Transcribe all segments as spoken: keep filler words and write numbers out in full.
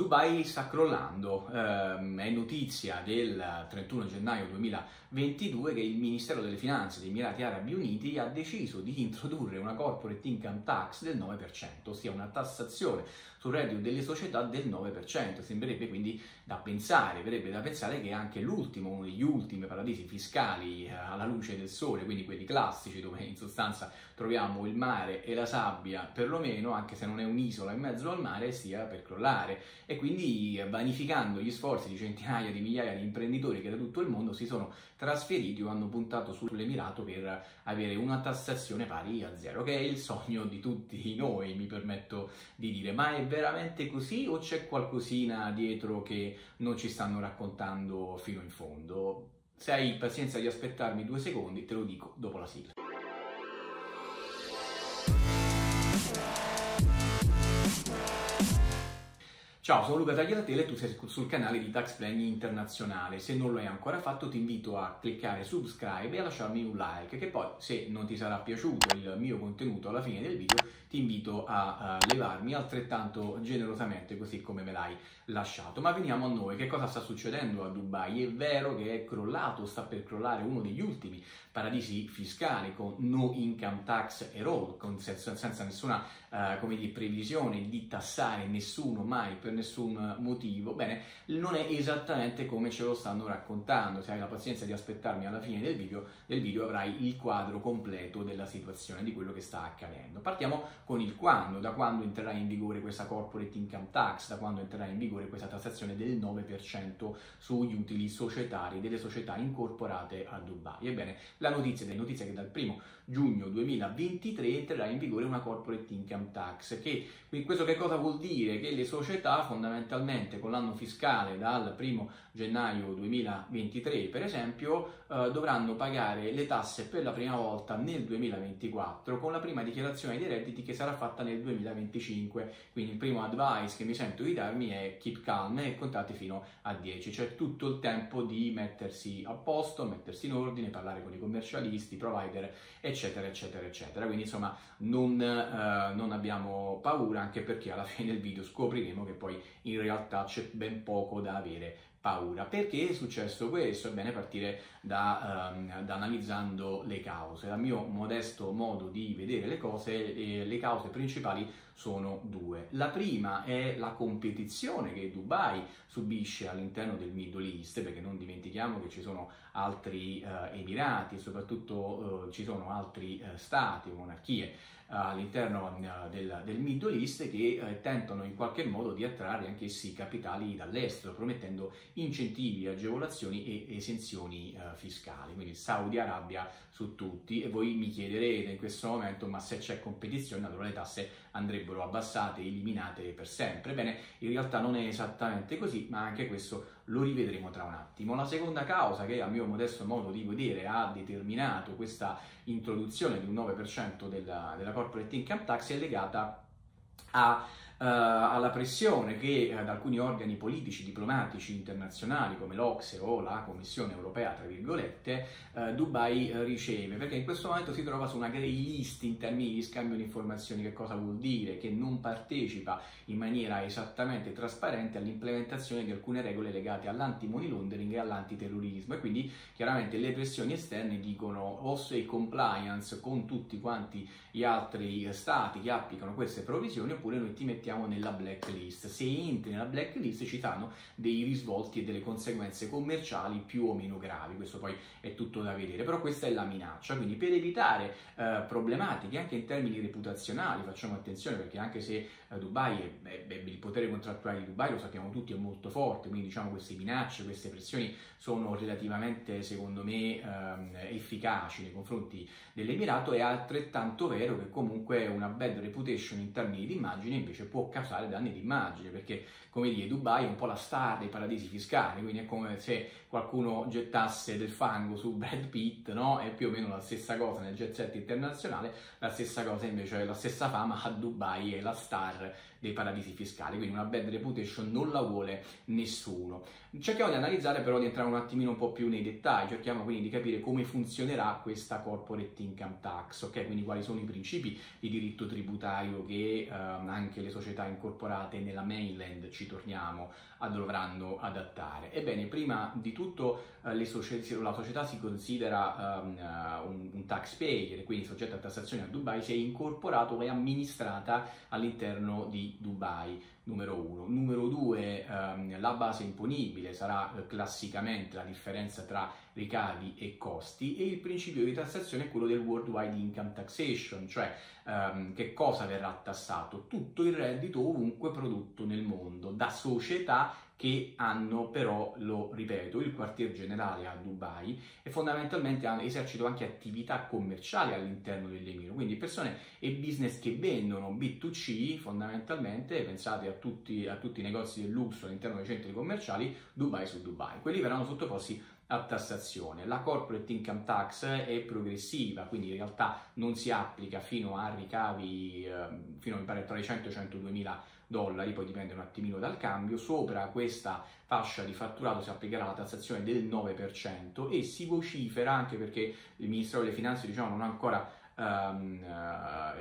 Dubai sta crollando, eh, è notizia del trentuno gennaio duemilaventidue che il Ministero delle Finanze degli Emirati Arabi Uniti ha deciso di introdurre una corporate income tax del nove per cento, ossia una tassazione sul reddito delle società del nove per cento. Sembrerebbe quindi da pensare, verrebbe da pensare che anche l'ultimo, uno degli ultimi paradisi fiscali alla luce del sole, quindi quelli classici dove in sostanza troviamo il mare e la sabbia, perlomeno, anche se non è un'isola in mezzo al mare, sia per crollare. E quindi vanificando gli sforzi di centinaia di migliaia di imprenditori che da tutto il mondo si sono trasferiti o hanno puntato sull'Emirato per avere una tassazione pari a zero, che è il sogno di tutti noi, mi permetto di dire. Ma è veramente così o c'è qualcosina dietro che non ci stanno raccontando fino in fondo? Se hai pazienza di aspettarmi due secondi, te lo dico dopo la sigla. Ciao, sono Luca Taglialatela e tu sei sul canale di Tax Planning Internazionale. Se non lo hai ancora fatto ti invito a cliccare subscribe e a lasciarmi un like, che poi, se non ti sarà piaciuto il mio contenuto alla fine del video, ti invito a, a levarmi altrettanto generosamente così come me l'hai lasciato. Ma veniamo a noi, che cosa sta succedendo a Dubai? È vero che è crollato, sta per crollare uno degli ultimi paradisi fiscali con no income tax at all, con senza, senza nessuna eh, come dire, previsione di tassare nessuno mai per nessun motivo. Bene, non è esattamente come ce lo stanno raccontando. Se hai la pazienza di aspettarmi alla fine del video, del video avrai il quadro completo della situazione, di quello che sta accadendo. Partiamo con il quando, da quando entrerà in vigore questa corporate income tax, da quando entrerà in vigore questa tassazione del nove per cento sugli utili societari delle società incorporate a Dubai. Ebbene, la notizia è notizia che dal primo giugno duemilaventitré entrerà in vigore una corporate income tax, che questo che cosa vuol dire? Che le società fondamentalmente con l'anno fiscale dal primo gennaio duemilaventitré, per esempio, eh, dovranno pagare le tasse per la prima volta nel duemilaventiquattro, con la prima dichiarazione dei redditi che sarà fatta nel duemilaventicinque. Quindi il primo advice che mi sento di darmi è keep calm e contate fino a dieci, cioè tutto il tempo di mettersi a posto, mettersi in ordine, parlare con i commercialisti, provider, eccetera eccetera eccetera. Quindi insomma non, eh, non abbiamo paura, anche perché alla fine del video scopriremo che poi in realtà c'è ben poco da avere paura. Perché è successo questo? È bene partire da, um, da analizzando le cause. Dal mio modesto modo di vedere le cose, eh, le cause principali sono due. La prima è la competizione che Dubai subisce all'interno del Middle East, perché non dimentichiamo che ci sono altri eh, Emirati, soprattutto eh, ci sono altri eh, stati, monarchie all'interno del, del Middle East che eh, tentano in qualche modo di attrarre anch'essi capitali dall'estero, promettendo incentivi, agevolazioni e esenzioni eh, fiscali. Quindi Saudi Arabia su tutti. E voi mi chiederete in questo momento: ma se c'è competizione allora le tasse andrebbero abbassate, eliminate per sempre? Bene, in realtà non è esattamente così, ma anche questo lo rivedremo tra un attimo. La seconda causa che a mio modesto modo di vedere ha determinato questa introduzione di un nove per cento della, della corporate income tax è legata a alla pressione che ad alcuni organi politici, diplomatici, internazionali come l'O C S E o la Commissione Europea, tra virgolette, eh, Dubai riceve, perché in questo momento si trova su una grey list in termini di scambio di informazioni. Che cosa vuol dire? Che non partecipa in maniera esattamente trasparente all'implementazione di alcune regole legate all'anti-money laundering e all'antiterrorismo, e quindi chiaramente le pressioni esterne dicono o sei compliance con tutti quanti gli altri stati che applicano queste provvisioni, oppure noi ti mettiamo nella blacklist. Se entri nella blacklist ci saranno dei risvolti e delle conseguenze commerciali più o meno gravi. Questo poi è tutto da vedere, però questa è la minaccia. Quindi per evitare eh, problematiche anche in termini reputazionali, facciamo attenzione, perché anche se eh, Dubai è, è, è, il potere contrattuale di Dubai, lo sappiamo tutti, è molto forte, quindi diciamo queste minacce, queste pressioni sono relativamente, secondo me, ehm, efficaci nei confronti dell'Emirato. È altrettanto vero che comunque una bad reputation in termini di immagine invece può causare danni di immagine, perché, come dire, Dubai è un po' la star dei paradisi fiscali, quindi è come se qualcuno gettasse del fango su Brad Pitt, no? È più o meno la stessa cosa nel jet set internazionale, la stessa cosa invece, la stessa fama a Dubai, è la star dei paradisi fiscali, quindi una bad reputation non la vuole nessuno. Cerchiamo di analizzare però, di entrare un attimino un po' più nei dettagli, cerchiamo quindi di capire come funzionerà questa corporate income tax, ok? Quindi quali sono i principi di diritto tributario che ehm, anche le società incorporate nella mainland, ci torniamo, dovranno adattare. Ebbene, prima di tutto eh, le socie- la società si considera ehm, un, un taxpayer, quindi soggetta a tassazione a Dubai, si è incorporato e amministrata all'interno di Dubai. Numero uno. Numero due, ehm, la base imponibile sarà eh, classicamente la differenza tra ricavi e costi, e il principio di tassazione è quello del worldwide income taxation, cioè ehm, che cosa verrà tassato? Tutto il reddito ovunque prodotto nel mondo, da società che hanno però, lo ripeto, il quartier generale a Dubai e fondamentalmente hanno, esercitano anche attività commerciali all'interno dell'Emiro, quindi persone e business che vendono B due C fondamentalmente, pensate a tutti, a tutti i negozi del lusso all'interno dei centri commerciali Dubai su Dubai, quelli verranno sottoposti a tassazione. La corporate income tax è progressiva, quindi in realtà non si applica fino a ricavi eh, fino a mi pare tra i cento e i centoduemila dollari, poi dipende un attimino dal cambio. Sopra questa fascia di fatturato si applicherà la tassazione del nove per cento e si vocifera, anche perché il Ministero delle Finanze diciamo non ha ancora Um,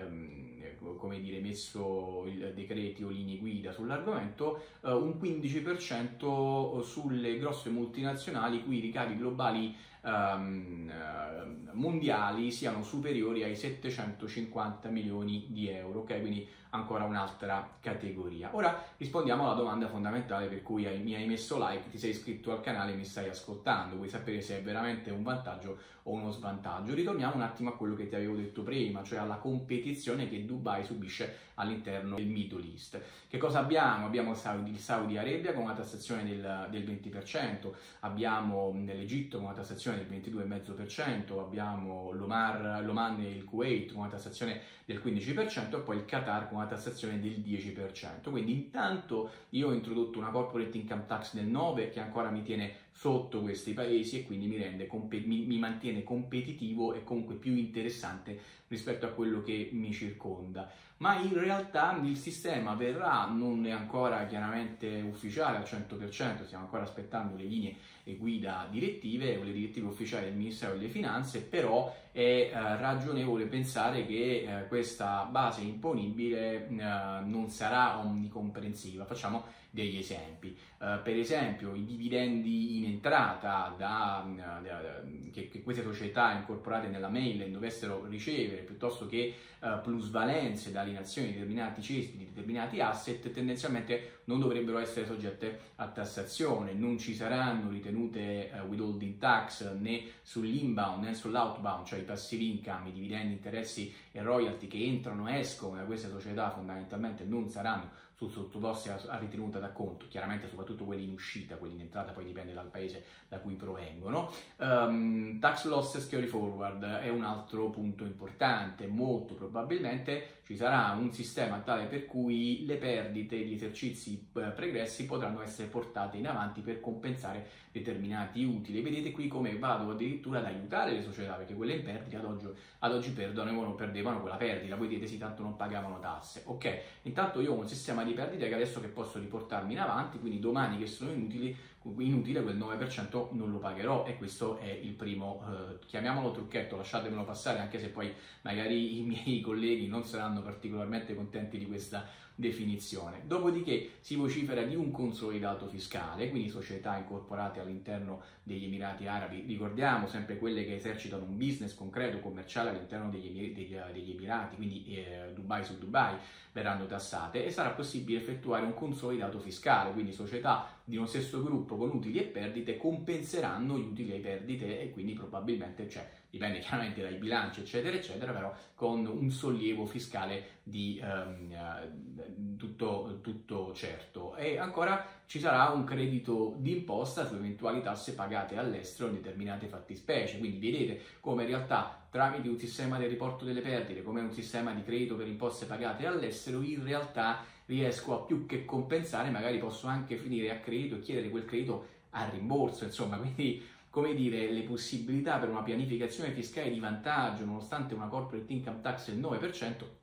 um, come dire, messo il decreti o linee guida sull'argomento, uh, un quindici per cento sulle grosse multinazionali cui i ricavi globali um, uh, mondiali siano superiori ai settecentocinquanta milioni di euro, ok? Quindi ancora un'altra categoria. Ora rispondiamo alla domanda fondamentale per cui hai, mi hai messo like, ti sei iscritto al canale e mi stai ascoltando, vuoi sapere se è veramente un vantaggio o uno svantaggio. Ritorniamo un attimo a quello che ti avevo detto prima, cioè alla competizione che Dubai subisce all'interno del Middle East. Che cosa abbiamo? Abbiamo Saudi, Saudi Arabia con una tassazione del, del venti per cento, abbiamo l'Egitto con una tassazione del ventidue virgola cinque per cento, abbiamo l'Oman, l'Oman e il Kuwait con una tassazione del quindici per cento e poi il Qatar con una tassazione del dieci per cento. Quindi intanto io ho introdotto una corporate income tax del nove per cento che ancora mi tiene sotto questi paesi e quindi mi, rende, mi, mi mantiene competitivo e comunque più interessante rispetto a quello che mi circonda. Ma in realtà il sistema verrà, non è ancora chiaramente ufficiale al cento per cento, stiamo ancora aspettando le linee e guida direttive o le direttive ufficiali del Ministero delle Finanze, però è eh, ragionevole pensare che eh, questa base imponibile eh, non sarà omnicomprensiva. Facciamo degli esempi. Eh, per esempio i dividendi in entrata da, da, da, che, che queste società incorporate nella mainland dovessero ricevere, piuttosto che eh, plusvalenze da alienazione di determinati cespiti, di determinati asset, tendenzialmente non dovrebbero essere soggette a tassazione, non ci saranno ritenute eh, withholding tax né sull'inbound né sull'outbound, cioè i passive income, i dividendi, interessi e royalty che entrano e escono da queste società fondamentalmente non saranno sottoposti a ritenuta d'acconto, chiaramente soprattutto quelli in uscita, quelli in entrata poi dipende dal paese da cui provengono. Um, tax losses carry forward è un altro punto importante, molto probabilmente ci sarà un sistema tale per cui le perdite di esercizi pregressi potranno essere portate in avanti per compensare determinati utili. Vedete qui come vado addirittura ad aiutare le società, perché quelle in perdita ad oggi, ad oggi perdono, non perdevano quella perdita, voi dite sì, tanto non pagavano tasse. Ok, intanto io ho un sistema di perdite che adesso che posso riportarmi in avanti, quindi domani che sono inutili, inutile quel nove per cento non lo pagherò, e questo è il primo, eh, chiamiamolo trucchetto, lasciatemelo passare, anche se poi magari i miei colleghi non saranno particolarmente contenti di questa definizione. Dopodiché si vocifera di un consolidato fiscale, quindi società incorporate all'interno degli Emirati Arabi, ricordiamo sempre quelle che esercitano un business concreto commerciale all'interno degli, Emir- degli, degli Emirati, quindi eh, Dubai su Dubai, verranno tassate e sarà possibile effettuare un consolidato fiscale, quindi società di uno stesso gruppo con utili e perdite compenseranno gli utili e perdite, e quindi probabilmente c'è, cioè, dipende chiaramente dai bilanci eccetera eccetera, però con un sollievo fiscale di ehm, tutto, tutto certo. E ancora ci sarà un credito d'imposta su eventuali tasse pagate all'estero in determinate fattispecie, quindi vedete come in realtà tramite un sistema del riporto delle perdite, come un sistema di credito per imposte pagate all'estero, in realtà riesco a più che compensare, magari posso anche finire a credito e chiedere quel credito a rimborso, insomma, quindi come dire, le possibilità per una pianificazione fiscale di vantaggio, nonostante una corporate income tax del nove per cento,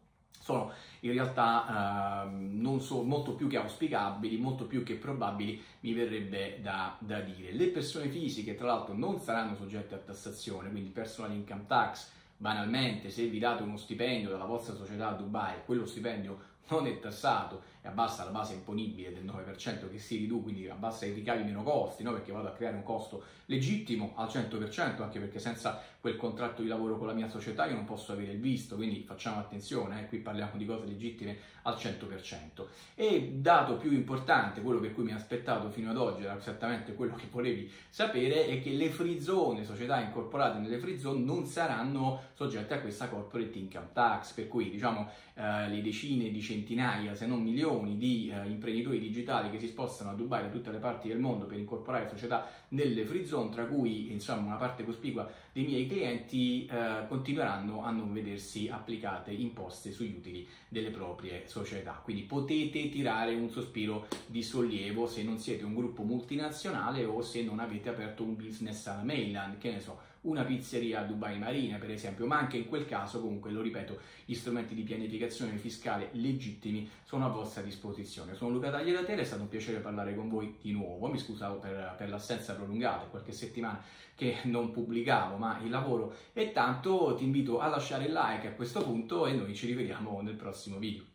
sono in realtà eh, non so, molto più che auspicabili, molto più che probabili, mi verrebbe da, da dire. Le persone fisiche tra l'altro non saranno soggette a tassazione, quindi personal income tax, banalmente se vi date uno stipendio dalla vostra società a Dubai, quello stipendio non è tassato e abbassa la base imponibile del nove per cento che si riduce, quindi abbassa i ricavi meno costi, no? Perché vado a creare un costo legittimo al cento per cento, anche perché senza quel contratto di lavoro con la mia società io non posso avere il visto, quindi facciamo attenzione, eh? Qui parliamo di cose legittime al cento per cento. E dato più importante, quello per cui mi ha aspettato fino ad oggi, era esattamente quello che volevi sapere, è che le free zone, società incorporate nelle free zone, non saranno soggette a questa corporate income tax, per cui diciamo eh, le decine di centinaia, se non milioni di eh, imprenditori digitali che si spostano a Dubai da tutte le parti del mondo per incorporare società nelle free zone, tra cui insomma una parte cospicua dei miei clienti, eh, continueranno a non vedersi applicate imposte sugli utili delle proprie società. Quindi potete tirare un sospiro di sollievo se non siete un gruppo multinazionale o se non avete aperto un business alla mainland, che ne so, una pizzeria a Dubai Marina per esempio, ma anche in quel caso comunque, lo ripeto, gli strumenti di pianificazione fiscale legittimi sono a vostra disposizione. Sono Luca Taglialatela, è stato un piacere parlare con voi di nuovo, mi scusavo per, per l'assenza prolungata, qualche settimana che non pubblicavo, ma il lavoro è tanto. Ti invito a lasciare il like a questo punto e noi ci rivediamo nel prossimo video.